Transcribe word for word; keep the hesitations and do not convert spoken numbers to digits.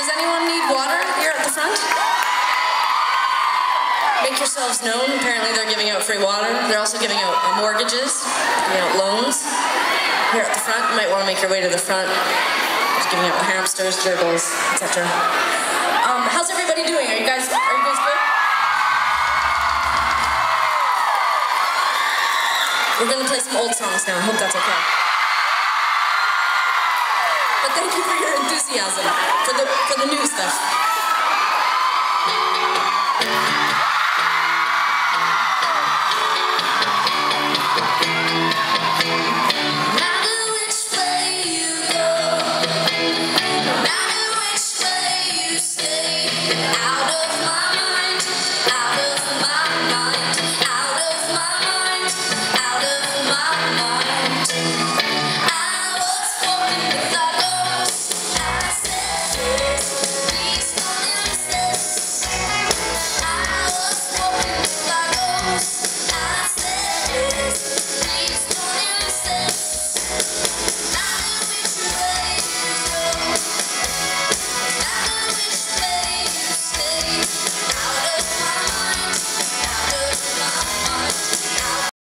Does anyone need water here at the front? Make yourselves known. Apparently they're giving out free water. They're also giving out mortgages, giving out loans. Here at the front, you might want to make your way to the front. Just giving out hamsters, gerbils, et cetera. Um, how's everybody doing? Are you guys? Are you guys good? We're gonna play some old songs now. I hope that's okay. But thank you for your enthusiasm for the for the new stuff.